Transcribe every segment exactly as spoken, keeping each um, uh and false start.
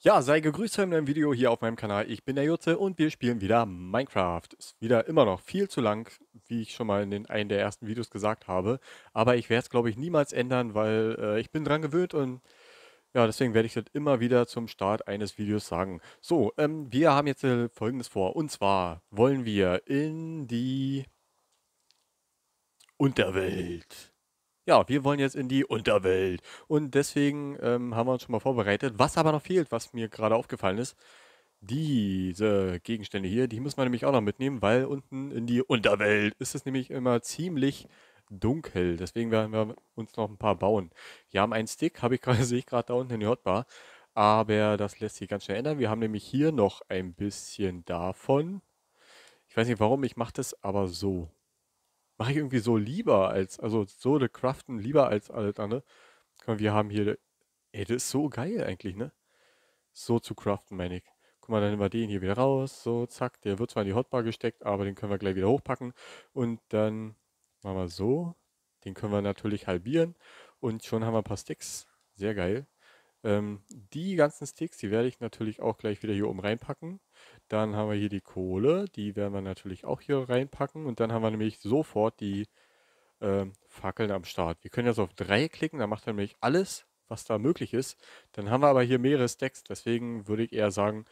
Ja, sei gegrüßt zu einem neuen Video hier auf meinem Kanal. Ich bin der Jutze und wir spielen wieder Minecraft. Ist wieder immer noch viel zu lang, wie ich schon mal in den, einem der ersten Videos gesagt habe. Aber ich werde es, glaube ich, niemals ändern, weil äh, ich bin dran gewöhnt und ja, deswegen werde ich das immer wieder zum Start eines Videos sagen. So, ähm, wir haben jetzt äh, Folgendes vor. Und zwar wollen wir in die Unterwelt. Ja, wir wollen jetzt in die Unterwelt und deswegen ähm, haben wir uns schon mal vorbereitet. Was aber noch fehlt, was mir gerade aufgefallen ist, diese Gegenstände hier, die muss man nämlich auch noch mitnehmen, weil unten in die Unterwelt ist es nämlich immer ziemlich dunkel. Deswegen werden wir uns noch ein paar bauen. Wir haben einen Stick, habe ich gerade, sehe ich gerade da unten in der Hotbar, aber das lässt sich ganz schnell ändern. Wir haben nämlich hier noch ein bisschen davon. Ich weiß nicht warum, ich mache das aber so. Mache ich irgendwie so lieber als, also so de craften lieber als alles andere. Guck mal, wir haben hier, ey, das ist so geil eigentlich, ne? So zu craften, meine ich. Guck mal, dann nehmen wir den hier wieder raus, so, zack. Der wird zwar in die Hotbar gesteckt, aber den können wir gleich wieder hochpacken. Und dann machen wir so. Den können wir natürlich halbieren. Und schon haben wir ein paar Sticks. Sehr geil. Ähm, die ganzen Sticks, die werde ich natürlich auch gleich wieder hier oben reinpacken. Dann haben wir hier die Kohle, die werden wir natürlich auch hier reinpacken. Und dann haben wir nämlich sofort die ähm, Fackeln am Start. Wir können jetzt auf drei klicken, dann macht er nämlich alles, was da möglich ist. Dann haben wir aber hier mehrere Stacks, deswegen würde ich eher sagen,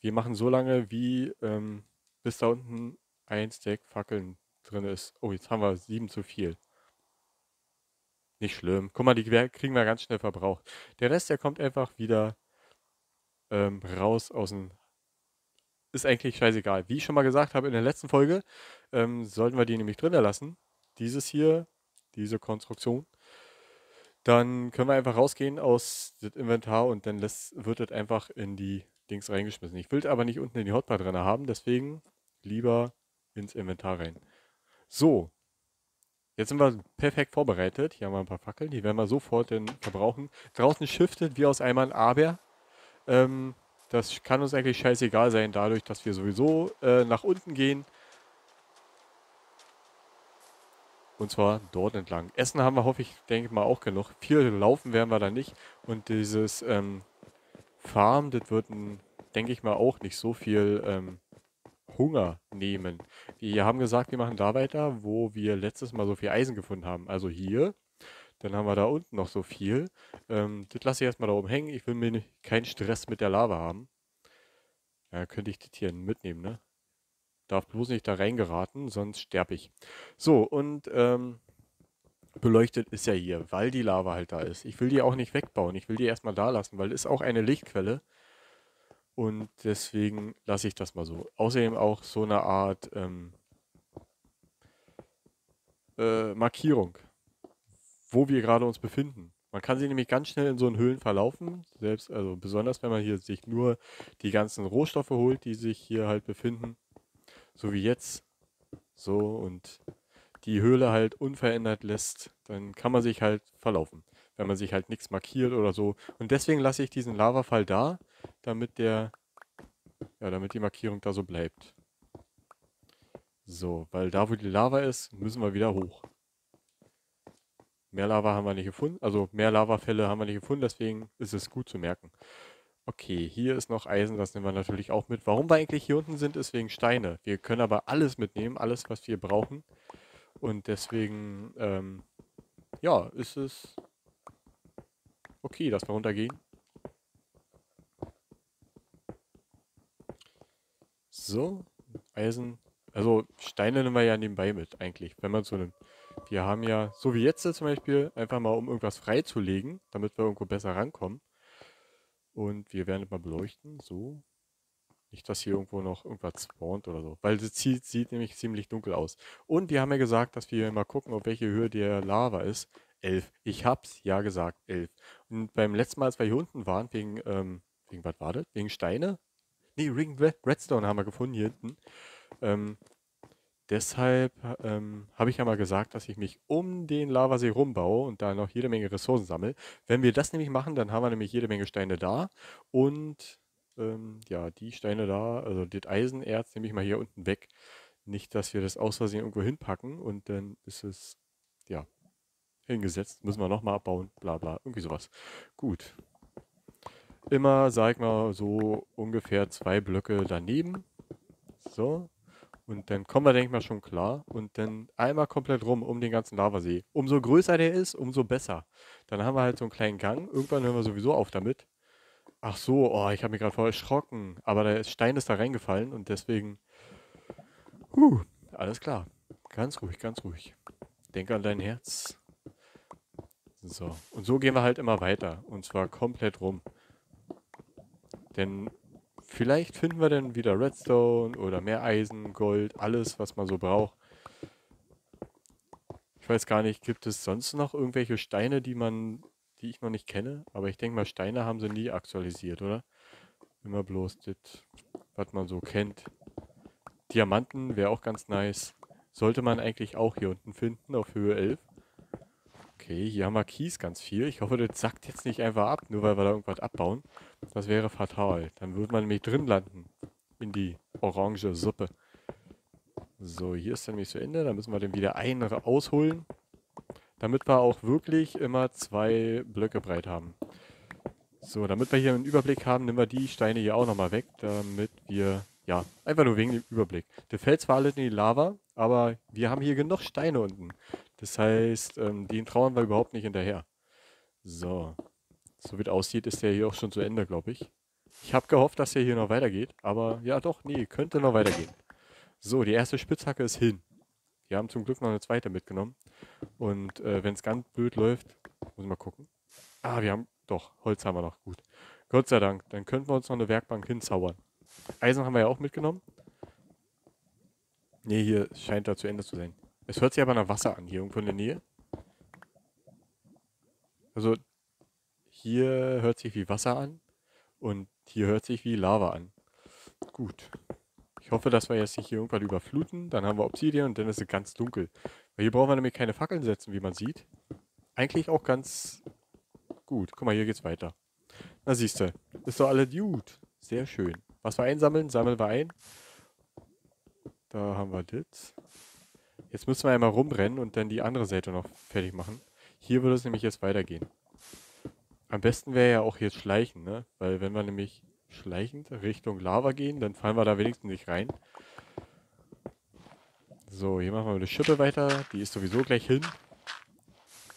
wir machen so lange, wie ähm, bis da unten ein Stack Fackeln drin ist. Oh, jetzt haben wir sieben zu viel. Nicht schlimm. Guck mal, die kriegen wir ganz schnell verbraucht. Der Rest, der kommt einfach wieder ähm, raus aus dem... Ist eigentlich scheißegal. Wie ich schon mal gesagt habe in der letzten Folge, ähm, sollten wir die nämlich drin lassen. Dieses hier, diese Konstruktion. Dann können wir einfach rausgehen aus dem Inventar und dann lässt, wird das einfach in die Dings reingeschmissen. Ich will es aber nicht unten in die Hotbar drin haben, deswegen lieber ins Inventar rein. So. Jetzt sind wir perfekt vorbereitet. Hier haben wir ein paar Fackeln, die werden wir sofort dann verbrauchen. Draußen shiftet wie aus Eimern, aber ähm, das kann uns eigentlich scheißegal sein, dadurch, dass wir sowieso äh, nach unten gehen. Und zwar dort entlang. Essen haben wir, hoffe ich, denke ich mal auch genug. Viel laufen werden wir da nicht. Und dieses ähm, Farm, das wird, denke ich mal, auch nicht so viel... Ähm, Hunger nehmen. Wir haben gesagt, wir machen da weiter, wo wir letztes Mal so viel Eisen gefunden haben. Also hier. Dann haben wir da unten noch so viel. Ähm, das lasse ich erstmal da oben hängen. Ich will mir nicht, keinen Stress mit der Lava haben. Ja, könnte ich das hier mitnehmen, ne? Darf bloß nicht da reingeraten, sonst sterbe ich. So, und ähm, beleuchtet ist ja hier, weil die Lava halt da ist. Ich will die auch nicht wegbauen. Ich will die erstmal da lassen, weil das ist auch eine Lichtquelle. Und deswegen lasse ich das mal so. Außerdem auch so eine Art ähm, äh, Markierung, wo wir gerade uns befinden. Man kann sich nämlich ganz schnell in so einen Höhlen verlaufen. Selbst, also besonders, wenn man hier sich nur die ganzen Rohstoffe holt, die sich hier halt befinden. So wie jetzt. So, und die Höhle halt unverändert lässt, dann kann man sich halt verlaufen. Wenn man sich halt nichts markiert oder so. Und deswegen lasse ich diesen Lavafall da, damit der, ja, damit die Markierung da so bleibt. So, weil da, wo die Lava ist, müssen wir wieder hoch. Mehr Lava haben wir nicht gefunden, also mehr Lavafälle haben wir nicht gefunden, deswegen ist es gut zu merken. Okay, hier ist noch Eisen, das nehmen wir natürlich auch mit. Warum wir eigentlich hier unten sind, ist wegen Steine. Wir können aber alles mitnehmen, alles, was wir brauchen. Und deswegen, ähm, ja, ist es... Okay, dass wir runtergehen. So, Eisen. Also Steine nehmen wir ja nebenbei mit eigentlich, wenn man so nimmt. Wir haben ja, so wie jetzt zum Beispiel, einfach mal um irgendwas freizulegen, damit wir irgendwo besser rankommen. Und wir werden mal beleuchten, so. Nicht, dass hier irgendwo noch irgendwas spawnt oder so. Weil das sieht, sieht nämlich ziemlich dunkel aus. Und wir haben ja gesagt, dass wir mal gucken, auf welche Höhe der Lava ist. elf. Ich hab's ja gesagt, elf. Und beim letzten Mal, als wir hier unten waren, wegen, ähm, wegen was war das? Wegen Steine? Nee, wegen Redstone haben wir gefunden hier hinten. Ähm, deshalb ähm, habe ich ja mal gesagt, dass ich mich um den Lavasee rumbaue und da noch jede Menge Ressourcen sammle. Wenn wir das nämlich machen, dann haben wir nämlich jede Menge Steine da. Und ähm, ja, die Steine da, also das Eisenerz, nehme ich mal hier unten weg. Nicht, dass wir das aus Versehen irgendwo hinpacken und dann ist es, ja... hingesetzt, müssen wir nochmal abbauen, bla bla, irgendwie sowas. Gut. immer, sag mal, so ungefähr zwei Blöcke daneben. So. Und dann kommen wir, denke ich mal, schon klar. Und dann einmal komplett rum um den ganzen Lavasee. Umso größer der ist, umso besser. Dann haben wir halt so einen kleinen Gang. Irgendwann hören wir sowieso auf damit. Ach so, oh, ich habe mich gerade voll erschrocken. Aber der Stein ist da reingefallen und deswegen... Uh, alles klar. Ganz ruhig, ganz ruhig. Denk an dein Herz. So. Und so gehen wir halt immer weiter. Und zwar komplett rum. Denn vielleicht finden wir dann wieder Redstone oder mehr Eisen, Gold, alles, was man so braucht. Ich weiß gar nicht, gibt es sonst noch irgendwelche Steine, die man, die ich noch nicht kenne? Aber ich denke mal, Steine haben sie nie aktualisiert, oder? Immer bloß das, was man so kennt. Diamanten wäre auch ganz nice. Sollte man eigentlich auch hier unten finden, auf Höhe elf. Okay, hier haben wir Kies ganz viel. Ich hoffe, das sackt jetzt nicht einfach ab, nur weil wir da irgendwas abbauen. Das wäre fatal. Dann würde man nämlich drin landen. In die orange Suppe. So, hier ist dann nämlich zu Ende. Da müssen wir den wieder einen ausholen. Damit wir auch wirklich immer zwei Blöcke breit haben. So, damit wir hier einen Überblick haben, nehmen wir die Steine hier auch nochmal weg. Damit wir, ja, einfach nur wegen dem Überblick. Der fällt zwar alles in die Lava, aber wir haben hier genug Steine unten. Das heißt, ähm, den trauern wir überhaupt nicht hinterher. So. So wie es aussieht, ist der hier auch schon zu Ende, glaube ich. Ich habe gehofft, dass der hier noch weitergeht. Aber ja doch, nee, könnte noch weitergehen. So, die erste Spitzhacke ist hin. Wir haben zum Glück noch eine zweite mitgenommen. Und äh, wenn es ganz blöd läuft, muss ich mal gucken. Ah, wir haben, doch, Holz haben wir noch, gut. Gott sei Dank, dann könnten wir uns noch eine Werkbank hinzaubern. Eisen haben wir ja auch mitgenommen. Ne, hier scheint da zu Ende zu sein. Es hört sich aber nach Wasser an, hier irgendwo in der Nähe. Also, hier hört sich wie Wasser an und hier hört sich wie Lava an. Gut. Ich hoffe, dass wir jetzt nicht hier irgendwann überfluten. Dann haben wir Obsidian und dann ist es ganz dunkel. Weil hier brauchen wir nämlich keine Fackeln setzen, wie man sieht. Eigentlich auch ganz gut. Guck mal, hier geht's weiter. Na siehst du, ist doch alles gut. Sehr schön. Was wir einsammeln, sammeln wir ein. Da haben wir das. Jetzt müssen wir einmal rumrennen und dann die andere Seite noch fertig machen. Hier würde es nämlich jetzt weitergehen. Am besten wäre ja auch jetzt schleichen, ne? Weil wenn wir nämlich schleichend Richtung Lava gehen, dann fallen wir da wenigstens nicht rein. So, hier machen wir eine Schippe weiter. Die ist sowieso gleich hin.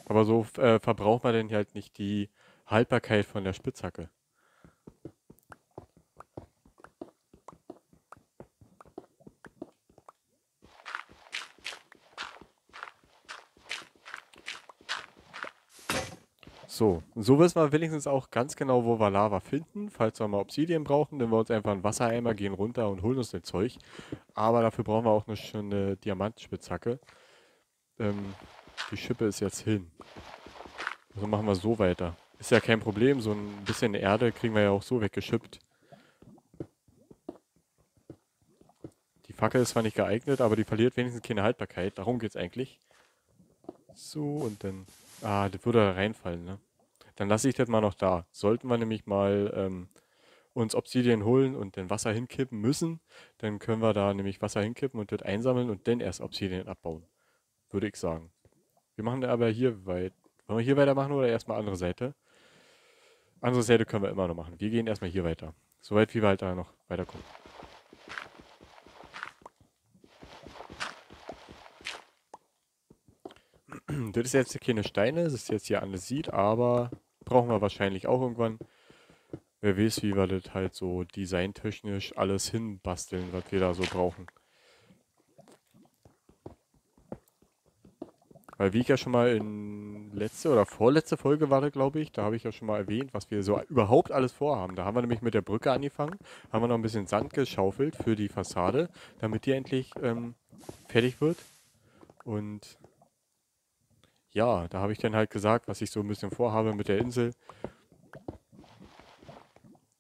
Aber so äh, verbraucht man dann halt nicht die Haltbarkeit von der Spitzhacke. So, so wissen wir wenigstens auch ganz genau, wo wir Lava finden. Falls wir mal Obsidian brauchen, dann wir uns einfach einen Wassereimer, gehen runter und holen uns das Zeug. Aber dafür brauchen wir auch eine schöne Diamantspitzhacke. Ähm, die Schippe ist jetzt hin. Also machen wir so weiter. Ist ja kein Problem, so ein bisschen Erde kriegen wir ja auch so weggeschippt. Die Fackel ist zwar nicht geeignet, aber die verliert wenigstens keine Haltbarkeit. Darum geht es eigentlich. So, und dann... Ah, das würde da reinfallen, ne? Dann lasse ich das mal noch da. Sollten wir nämlich mal ähm, uns Obsidian holen und dann Wasser hinkippen müssen, dann können wir da nämlich Wasser hinkippen und das einsammeln und dann erst Obsidian abbauen. Würde ich sagen. Wir machen da aber hier weit. Wollen wir hier weitermachen oder erstmal andere Seite? Andere Seite können wir immer noch machen. Wir gehen erstmal hier weiter. Soweit wie wir halt da noch weiterkommen. Das ist jetzt keine Steine, das ist jetzt hier alles sieht, aber brauchen wir wahrscheinlich auch irgendwann. Wer weiß, wie wir das halt so designtechnisch alles hinbasteln, was wir da so brauchen. Weil wie ich ja schon mal in letzte oder vorletzte Folge war, glaube ich, da habe ich ja schon mal erwähnt, was wir so überhaupt alles vorhaben. Da haben wir nämlich mit der Brücke angefangen, haben wir noch ein bisschen Sand geschaufelt für die Fassade, damit die endlich ähm, fertig wird. Und... ja, da habe ich dann halt gesagt, was ich so ein bisschen vorhabe mit der Insel.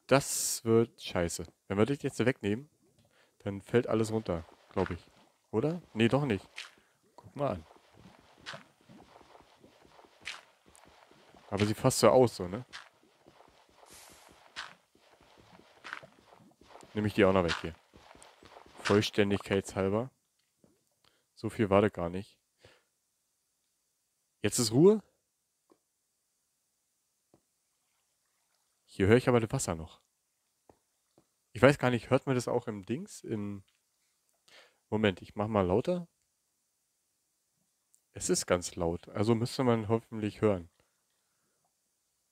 Das wird scheiße. Wenn wir das jetzt wegnehmen, dann fällt alles runter, glaube ich. Oder? Nee, doch nicht. Guck mal an. Aber sieht fast so aus, so, ne? Nehme ich die auch noch weg hier. Vollständigkeitshalber. So viel war das gar nicht. Jetzt ist Ruhe. Hier höre ich aber das Wasser noch. Ich weiß gar nicht, hört man das auch im Dings? Im Moment, ich mache mal lauter. Es ist ganz laut, also müsste man hoffentlich hören.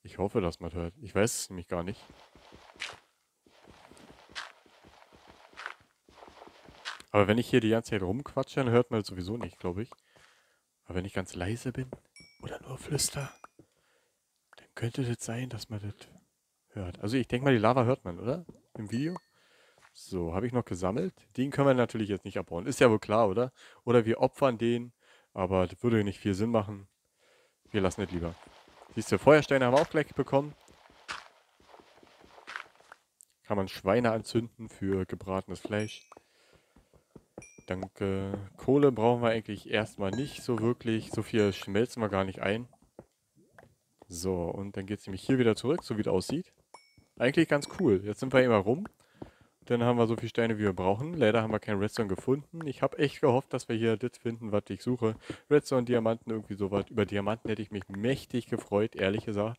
Ich hoffe, dass man hört. Ich weiß es nämlich gar nicht. Aber wenn ich hier die ganze Zeit rumquatsche, dann hört man das sowieso nicht, glaube ich. Aber wenn ich ganz leise bin oder nur flüster, dann könnte das sein, dass man das hört. Also ich denke mal, die Lava hört man, oder? Im Video. So, habe ich noch gesammelt. Den können wir natürlich jetzt nicht abbauen. Ist ja wohl klar, oder? Oder wir opfern den, aber das würde nicht viel Sinn machen. Wir lassen es lieber. Siehst du, Feuersteine haben wir auch gleich bekommen. Kann man Schweine anzünden für gebratenes Fleisch. Danke. Kohle brauchen wir eigentlich erstmal nicht so wirklich. So viel schmelzen wir gar nicht ein. So, und dann geht es nämlich hier wieder zurück, so wie es aussieht. Eigentlich ganz cool. Jetzt sind wir immer rum. Dann haben wir so viele Steine, wie wir brauchen. Leider haben wir keinen Redstone gefunden. Ich habe echt gehofft, dass wir hier das finden, was ich suche. Redstone, Diamanten, irgendwie sowas. Über Diamanten hätte ich mich mächtig gefreut, ehrlich gesagt.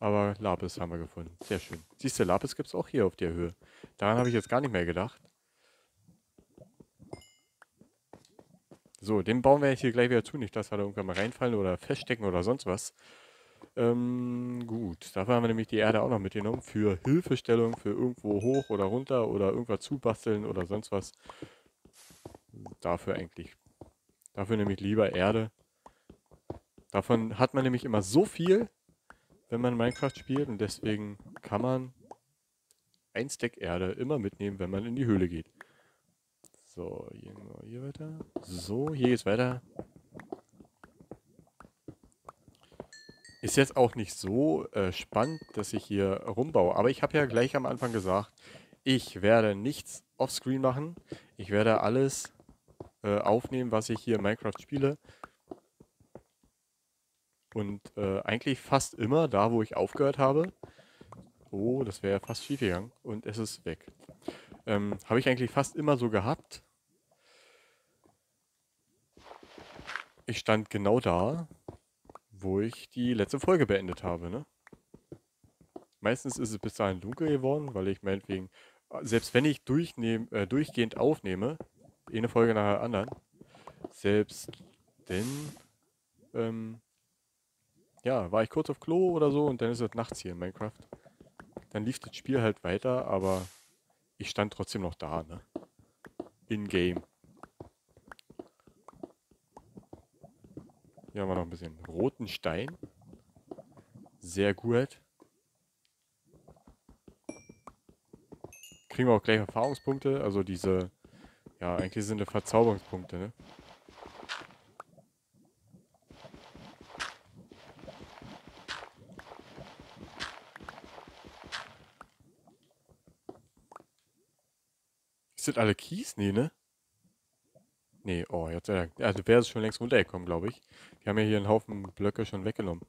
Aber Lapis haben wir gefunden. Sehr schön. Siehst du, Lapis gibt es auch hier auf der Höhe. Daran habe ich jetzt gar nicht mehr gedacht. So, den bauen wir hier gleich wieder zu, nicht, dass wir da irgendwann mal reinfallen oder feststecken oder sonst was. Ähm, gut, dafür haben wir nämlich die Erde auch noch mitgenommen für Hilfestellung, für irgendwo hoch oder runter oder irgendwas zubasteln oder sonst was. Dafür eigentlich. Dafür nämlich lieber Erde. Davon hat man nämlich immer so viel, wenn man Minecraft spielt, und deswegen kann man ein Stack Erde immer mitnehmen, wenn man in die Höhle geht. So, hier, hier weiter. So, hier geht's weiter. Ist jetzt auch nicht so äh, spannend, dass ich hier rumbaue. Aber ich habe ja gleich am Anfang gesagt, ich werde nichts offscreen machen. Ich werde alles äh, aufnehmen, was ich hier in Minecraft spiele. Und äh, eigentlich fast immer da, wo ich aufgehört habe. Oh, das wäre fast schief gegangen. Und es ist weg. Ähm, habe ich eigentlich fast immer so gehabt. Ich stand genau da, wo ich die letzte Folge beendet habe, ne? Meistens ist es bis dahin dunkel geworden, weil ich meinetwegen, selbst wenn ich durchnehm, äh, durchgehend aufnehme, eine Folge nach der anderen, selbst denn, ähm, ja, war ich kurz auf Klo oder so und dann ist es nachts hier in Minecraft. Dann lief das Spiel halt weiter, aber ich stand trotzdem noch da, ne? In-game. Hier haben wir noch ein bisschen roten Stein. Sehr gut. Kriegen wir auch gleich Erfahrungspunkte. Also diese, ja, eigentlich sind das Verzauberungspunkte, ne? Ist das alle Kies? Nee, ne? Nee, oh, jetzt, also wäre es schon längst runtergekommen, glaube ich. Wir haben ja hier einen Haufen Blöcke schon weggenommen.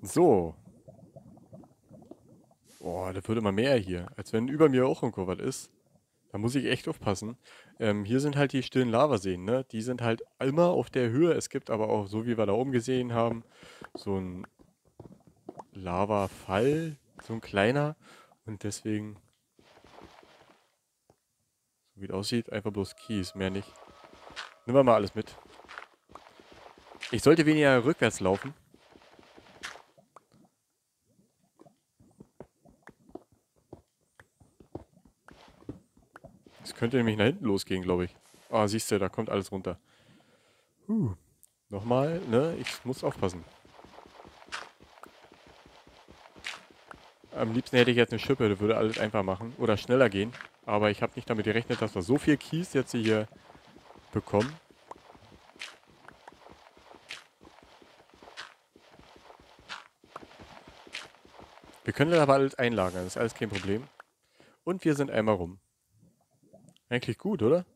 So. Oh, da wird immer mehr hier. Als wenn über mir auch irgendwo was ist. Da muss ich echt aufpassen. Ähm, hier sind halt die stillen Lavaseen, ne? Die sind halt immer auf der Höhe. Es gibt aber auch, so wie wir da oben gesehen haben, so ein Lavafall, so ein kleiner, und deswegen, so wie es aussieht, einfach bloß Kies, mehr nicht. Nehmen wir mal alles mit. Ich sollte weniger rückwärts laufen. Es könnte nämlich nach hinten losgehen, glaube ich. Ah, siehst du, da kommt alles runter. Huh. Nochmal, ne? Ich muss aufpassen. Am liebsten hätte ich jetzt eine Schippe, das würde alles einfach machen. Oder schneller gehen. Aber ich habe nicht damit gerechnet, dass wir so viel Kies jetzt hier bekommen. Wir können das aber alles einlagern, das ist alles kein Problem. Und wir sind einmal rum. Eigentlich gut, oder?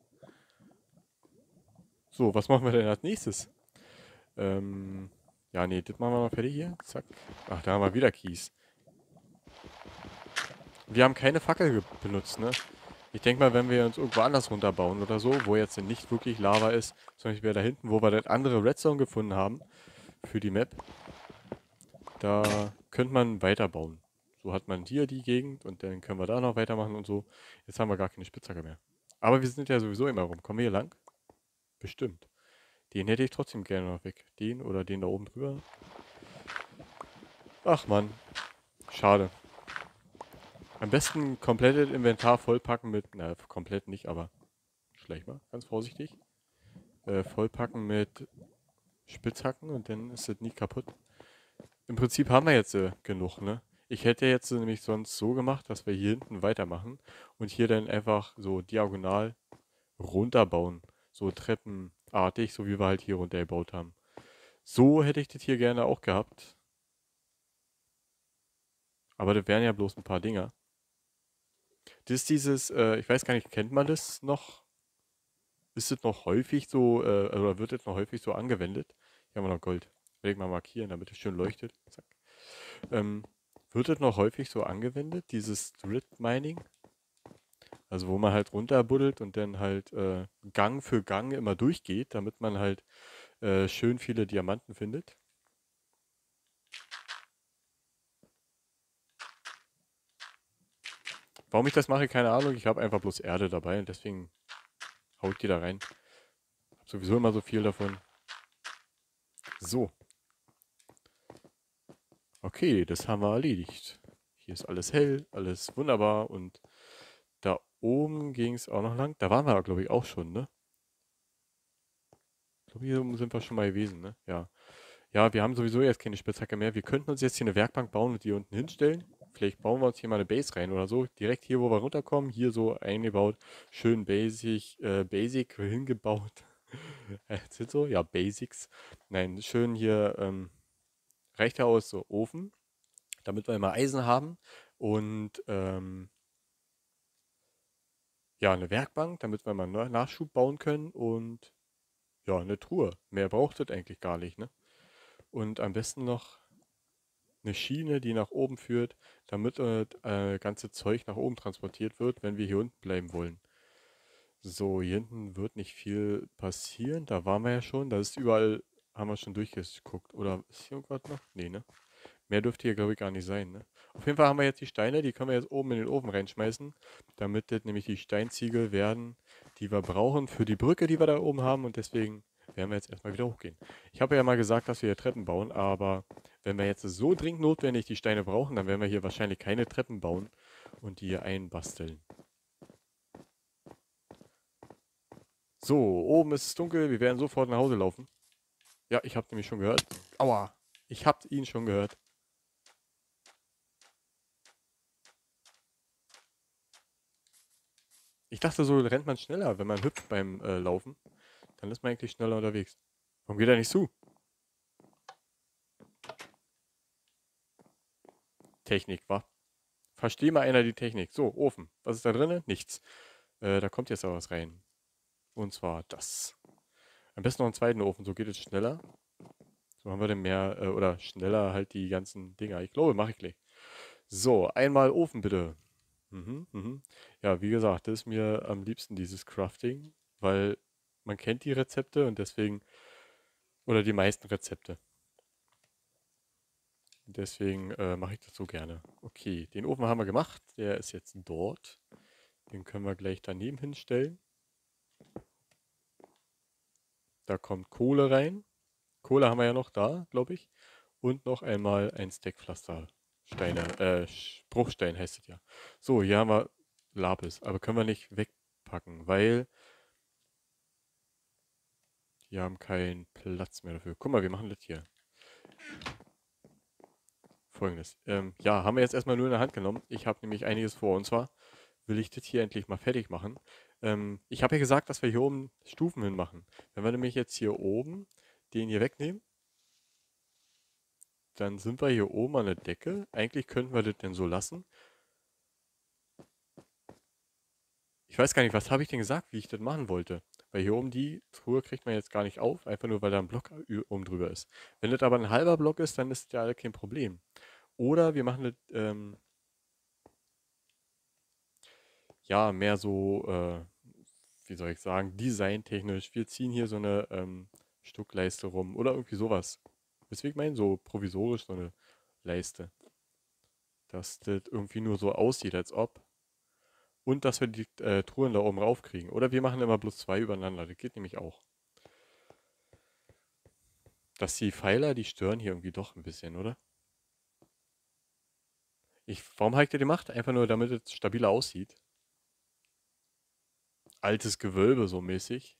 So, was machen wir denn als nächstes? Ähm, ja, nee, das machen wir mal fertig hier. Zack. Ach, da haben wir wieder Kies. Wir haben keine Fackel benutzt, ne? Ich denke mal, wenn wir uns irgendwo anders runterbauen oder so, wo jetzt nicht wirklich Lava ist, zum Beispiel da hinten, wo wir das andere Redstone gefunden haben, für die Map, da könnte man weiterbauen. So hat man hier die Gegend und dann können wir da noch weitermachen und so. Jetzt haben wir gar keine Spitzhacke mehr. Aber wir sind ja sowieso immer rum. Kommen wir hier lang? Bestimmt. Den hätte ich trotzdem gerne noch weg. Den oder den da oben drüber. Ach man. Schade. Am besten komplettes Inventar vollpacken mit, na, komplett nicht, aber schlecht mal, ganz vorsichtig. Äh, vollpacken mit Spitzhacken und dann ist das nie kaputt. Im Prinzip haben wir jetzt äh, genug, ne? Ich hätte jetzt äh, nämlich sonst so gemacht, dass wir hier hinten weitermachen und hier dann einfach so diagonal runterbauen. So treppenartig, so wie wir halt hier runter gebaut haben. So hätte ich das hier gerne auch gehabt. Aber das wären ja bloß ein paar Dinger. Das ist dieses, äh, ich weiß gar nicht, kennt man das noch? Ist das noch häufig so, äh, oder wird das noch häufig so angewendet? Hier haben wir noch Gold. Will ich mal markieren, damit es schön leuchtet. Zack. Ähm, wird das noch häufig so angewendet, dieses Grid Mining? Also wo man halt runterbuddelt und dann halt äh, Gang für Gang immer durchgeht, damit man halt äh, schön viele Diamanten findet. Warum ich das mache, keine Ahnung. Ich habe einfach bloß Erde dabei und deswegen haue ich die da rein. Hab sowieso immer so viel davon. So. Okay, das haben wir erledigt. Hier ist alles hell, alles wunderbar und da oben ging es auch noch lang. Da waren wir, glaube ich, auch schon, ne? Ich glaube, hier oben sind wir schon mal gewesen, ne? Ja. Ja, wir haben sowieso jetzt keine Spitzhacke mehr. Wir könnten uns jetzt hier eine Werkbank bauen und die unten hinstellen. Vielleicht bauen wir uns hier mal eine Base rein oder so. Direkt hier, wo wir runterkommen, hier so eingebaut. Schön basic, äh, basic hingebaut. Sind so? Ja, Basics. Nein, schön hier ähm, rechter aus, so Ofen. Damit wir immer Eisen haben. Und ähm, ja, eine Werkbank, damit wir mal einen Nachschub bauen können. Und ja, eine Truhe. Mehr braucht das eigentlich gar nicht, ne? Und am besten noch eine Schiene, die nach oben führt, damit das äh, ganze Zeug nach oben transportiert wird, wenn wir hier unten bleiben wollen. So, hier hinten wird nicht viel passieren. Da waren wir ja schon. Da ist überall, haben wir schon durchgeguckt. Oder ist hier irgendwas noch? Nee, ne? Mehr dürfte hier, glaube ich, gar nicht sein, ne? Auf jeden Fall haben wir jetzt die Steine. Die können wir jetzt oben in den Ofen reinschmeißen, damit das nämlich die Steinziegel werden, die wir brauchen für die Brücke, die wir da oben haben. Und deswegen werden wir jetzt erstmal wieder hochgehen. Ich habe ja mal gesagt, dass wir hier Treppen bauen, aber wenn wir jetzt so dringend notwendig die Steine brauchen, dann werden wir hier wahrscheinlich keine Treppen bauen und die hier einbasteln. So, oben ist es dunkel, wir werden sofort nach Hause laufen. Ja, ich habe nämlich schon gehört. Aua, ich habe ihn schon gehört. Ich dachte, so rennt man schneller, wenn man hüpft beim äh, Laufen. Dann ist man eigentlich schneller unterwegs. Warum geht er nicht zu? Technik, wa? Versteh mal einer die Technik. So, Ofen. Was ist da drin? Nichts. Äh, da kommt jetzt aber was rein. Und zwar das. Am besten noch einen zweiten Ofen. So geht es schneller. So haben wir dann mehr, äh, oder schneller halt die ganzen Dinger. Ich glaube, mache ich gleich. So, einmal Ofen bitte. Mhm, mhm. Ja, wie gesagt, das ist mir am liebsten, dieses Crafting. Weil man kennt die Rezepte und deswegen, oder die meisten Rezepte. Deswegen äh, mache ich das so gerne. Okay, den Ofen haben wir gemacht. Der ist jetzt dort. Den können wir gleich daneben hinstellen. Da kommt Kohle rein. Kohle haben wir ja noch da, glaube ich. Und noch einmal ein Stack Pflastersteine. Äh, Bruchstein heißt es ja. So, hier haben wir Lapis. Aber können wir nicht wegpacken, weil wir haben keinen Platz mehr dafür. Guck mal, wir machen das hier. Folgendes. Ähm, ja, haben wir jetzt erstmal nur in der Hand genommen. Ich habe nämlich einiges vor. Und zwar will ich das hier endlich mal fertig machen. Ähm, ich habe ja gesagt, dass wir hier oben Stufen hinmachen. Wenn wir nämlich jetzt hier oben den hier wegnehmen, dann sind wir hier oben an der Decke. Eigentlich könnten wir das denn so lassen. Ich weiß gar nicht, was habe ich denn gesagt, wie ich das machen wollte. Weil hier oben die Truhe kriegt man jetzt gar nicht auf, einfach nur, weil da ein Block oben drüber ist. Wenn das aber ein halber Block ist, dann ist das ja kein Problem. Oder wir machen das, ähm, ja, mehr so, äh, wie soll ich sagen, designtechnisch. Wir ziehen hier so eine ähm, Stuckleiste rum oder irgendwie sowas. Deswegen meine ich so provisorisch so eine Leiste. Dass das irgendwie nur so aussieht, als ob. Und dass wir die äh, Truhen da oben raufkriegen. Oder wir machen immer bloß zwei übereinander. Das geht nämlich auch. Dass die Pfeiler, die stören hier irgendwie doch ein bisschen, oder? Ich, warum habe ich das gemacht? Einfach nur, damit es stabiler aussieht. Altes Gewölbe so mäßig.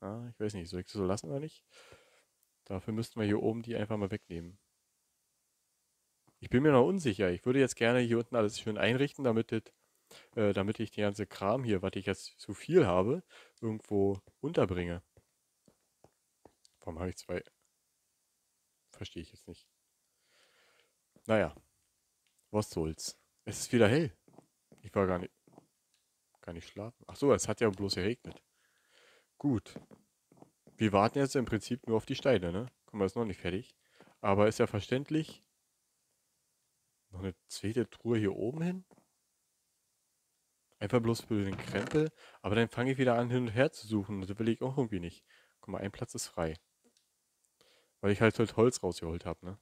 Ah, ich weiß nicht, soll ich das so lassen oder nicht? Dafür müssten wir hier oben die einfach mal wegnehmen. Ich bin mir noch unsicher. Ich würde jetzt gerne hier unten alles schön einrichten, damit, das, äh, damit ich die ganze Kram hier, was ich jetzt zu viel habe, irgendwo unterbringe. Warum habe ich zwei? Verstehe ich jetzt nicht. Naja. Was soll's? Es ist wieder hell. Ich war gar nicht... Gar nicht schlafen. Achso, es hat ja bloß geregnet. Gut. Wir warten jetzt im Prinzip nur auf die Steine, ne? Guck mal, ist noch nicht fertig. Aber ist ja verständlich... Noch eine zweite Truhe hier oben hin. Einfach bloß für den Krempel. Aber dann fange ich wieder an, hin und her zu suchen. Das will ich auch irgendwie nicht. Guck mal, ein Platz ist frei. Weil ich halt halt Holz rausgeholt habe, ne?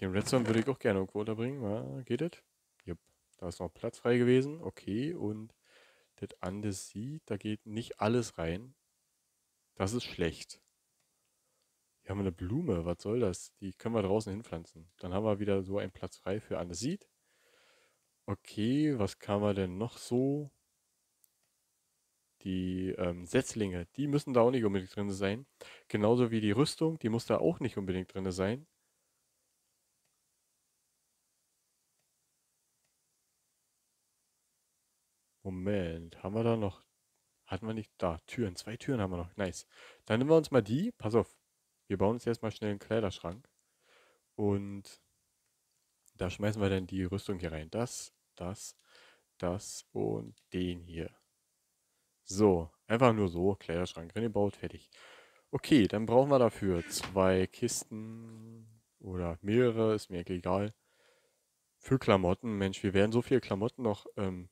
Den Redstone würde ich auch gerne irgendwo unterbringen. Na, geht das? Jupp. Da ist noch Platz frei gewesen. Okay, und das andere sieht, da geht nicht alles rein. Das ist schlecht. Hier haben wir eine Blume, was soll das? Die können wir draußen hinpflanzen. Dann haben wir wieder so einen Platz frei für Andesit. Okay, was kann man denn noch so? Die ähm, Setzlinge, die müssen da auch nicht unbedingt drin sein. Genauso wie die Rüstung, die muss da auch nicht unbedingt drin sein. Moment, haben wir da noch... Hatten wir nicht... Da, Türen, zwei Türen haben wir noch. Nice. Dann nehmen wir uns mal die, pass auf. Wir bauen uns jetzt mal schnell einen Kleiderschrank und da schmeißen wir dann die Rüstung hier rein. Das, das, das und den hier. So, einfach nur so, Kleiderschrank, reingebaut, fertig. Okay, dann brauchen wir dafür zwei Kisten oder mehrere, ist mir egal. Für Klamotten, Mensch, wir werden so viele Klamotten noch ähm,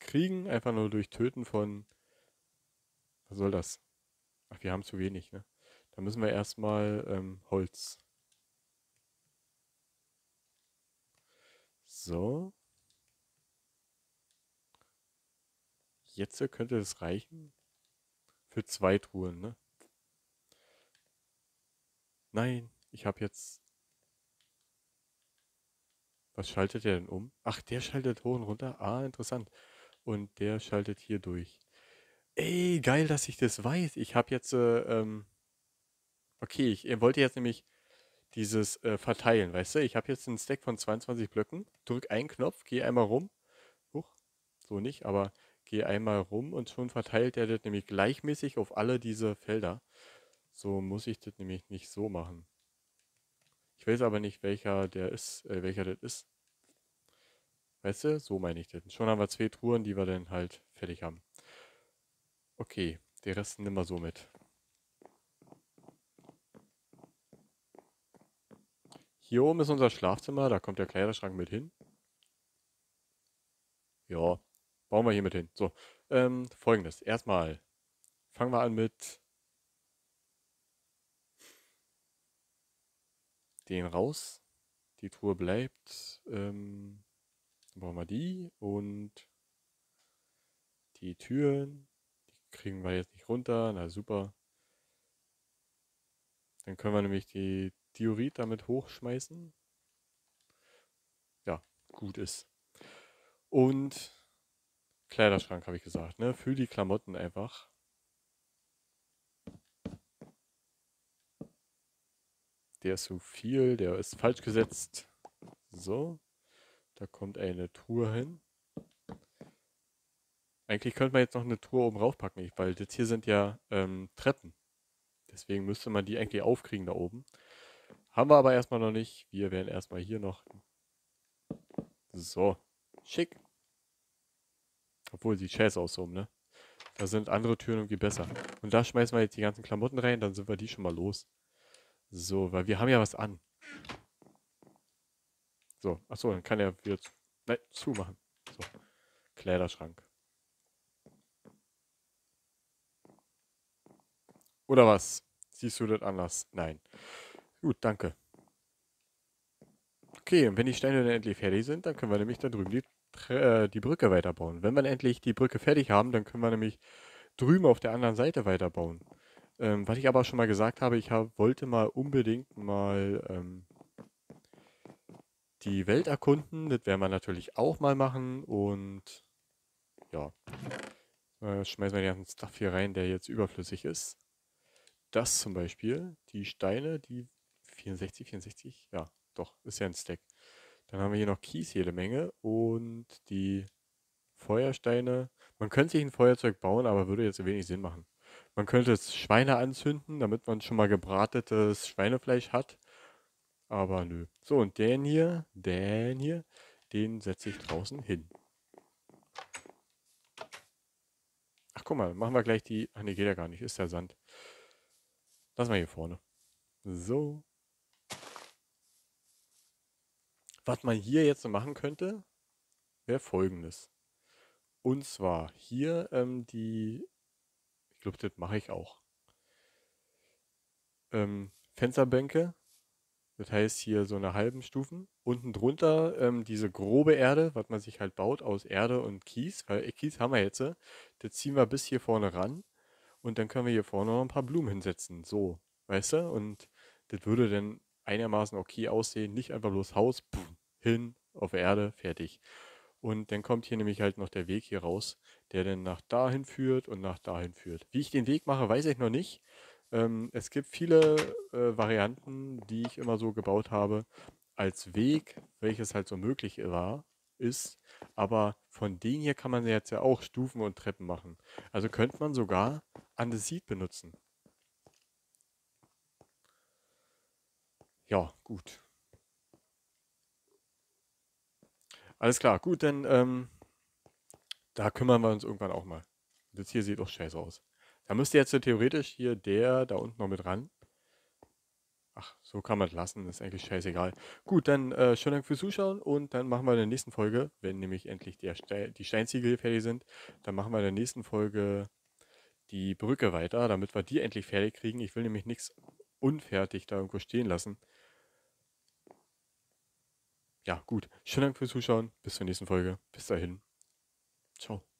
kriegen, einfach nur durch Töten von... Was soll das? Ach, wir haben zu wenig, ne? Da müssen wir erstmal ähm, Holz. So. Jetzt könnte das reichen. Für zwei Truhen, ne? Nein, ich habe jetzt... Was schaltet der denn um? Ach, der schaltet hoch und runter. Ah, interessant. Und der schaltet hier durch. Ey, geil, dass ich das weiß. Ich habe jetzt... Äh, ähm, Okay, ich wollte jetzt nämlich dieses äh, verteilen, weißt du? Ich habe jetzt einen Stack von zweiundzwanzig Blöcken, drücke einen Knopf, gehe einmal rum. Huch, so nicht, aber gehe einmal rum und schon verteilt er das nämlich gleichmäßig auf alle diese Felder. So muss ich das nämlich nicht so machen. Ich weiß aber nicht, welcher der ist, äh, welcher das ist. Weißt du? So meine ich das. Schon haben wir zwei Truhen, die wir dann halt fertig haben. Okay, den Rest nehmen wir so mit. Hier oben ist unser Schlafzimmer, da kommt der Kleiderschrank mit hin. Ja, bauen wir hier mit hin. So, ähm, folgendes. Erstmal fangen wir an mit den raus. Die Truhe bleibt. Ähm, dann brauchen wir die und die Türen. Die kriegen wir jetzt nicht runter. Na super. Dann können wir nämlich die Diorit damit hochschmeißen. Ja, gut ist. Und Kleiderschrank, habe ich gesagt, ne? Für die Klamotten einfach. Der ist zu viel, der ist falsch gesetzt. So, da kommt eine Truhe hin. Eigentlich könnte man jetzt noch eine Truhe oben raufpacken, weil das hier sind ja ähm, Treppen. Deswegen müsste man die eigentlich aufkriegen da oben. Haben wir aber erstmal noch nicht. Wir werden erstmal hier noch... So. Schick. Obwohl, sieht scheiße aus so, ne? Da sind andere Türen irgendwie besser. Und da schmeißen wir jetzt die ganzen Klamotten rein, dann sind wir die schon mal los. So, weil wir haben ja was an. So, achso, dann kann er wieder zu... Nein, zumachen. Kleiderschrank. Oder was? Siehst du das anders? Nein. Gut, danke. Okay, und wenn die Steine dann endlich fertig sind, dann können wir nämlich da drüben die, äh, die Brücke weiterbauen. Wenn wir dann endlich die Brücke fertig haben, dann können wir nämlich drüben auf der anderen Seite weiterbauen. Ähm, was ich aber schon mal gesagt habe, ich hab, wollte mal unbedingt mal ähm, die Welt erkunden. Das werden wir natürlich auch mal machen. Und ja, äh, schmeißen wir den ganzen Stuff hier rein, der jetzt überflüssig ist. Das zum Beispiel, die Steine, die vierundsechzig, vierundsechzig, ja, doch, ist ja ein Stack. Dann haben wir hier noch Kies jede Menge und die Feuersteine. Man könnte sich ein Feuerzeug bauen, aber würde jetzt wenig Sinn machen. Man könnte jetzt Schweine anzünden, damit man schon mal gebratetes Schweinefleisch hat. Aber nö. So, und den hier, den hier, den setze ich draußen hin. Ach, guck mal, machen wir gleich die... Ach ne, geht ja gar nicht, ist ja Sand. Lass mal hier vorne. So. Was man hier jetzt so machen könnte, wäre Folgendes. Und zwar hier ähm, die, ich glaube, das mache ich auch. Ähm, Fensterbänke, das heißt hier so eine halben Stufen. Unten drunter ähm, diese grobe Erde, was man sich halt baut aus Erde und Kies, weil äh, Kies haben wir jetzt. Das ziehen wir bis hier vorne ran und dann können wir hier vorne noch ein paar Blumen hinsetzen. So, weißt du? Und das würde dann einigermaßen okay aussehen. Nicht einfach bloß Haus, pff, hin, auf Erde, fertig. Und dann kommt hier nämlich halt noch der Weg hier raus, der dann nach dahin führt und nach dahin führt. Wie ich den Weg mache, weiß ich noch nicht. Ähm, es gibt viele äh, Varianten, die ich immer so gebaut habe, als Weg, welches halt so möglich war, ist. Aber von denen hier kann man jetzt ja auch Stufen und Treppen machen. Also könnte man sogar Andesit benutzen. Ja, gut. Alles klar, gut, dann ähm, da kümmern wir uns irgendwann auch mal. Das hier sieht auch scheiße aus. Da müsste jetzt theoretisch hier der da unten noch mit ran. Ach, so kann man es lassen, ist eigentlich scheißegal. Gut, dann äh, schönen Dank fürs Zuschauen und dann machen wir in der nächsten Folge, wenn nämlich endlich der Ste- die Steinziegel fertig sind, dann machen wir in der nächsten Folge die Brücke weiter, damit wir die endlich fertig kriegen. Ich will nämlich nichts unfertig da irgendwo stehen lassen. Ja, gut. Schönen Dank fürs Zuschauen. Bis zur nächsten Folge. Bis dahin. Ciao.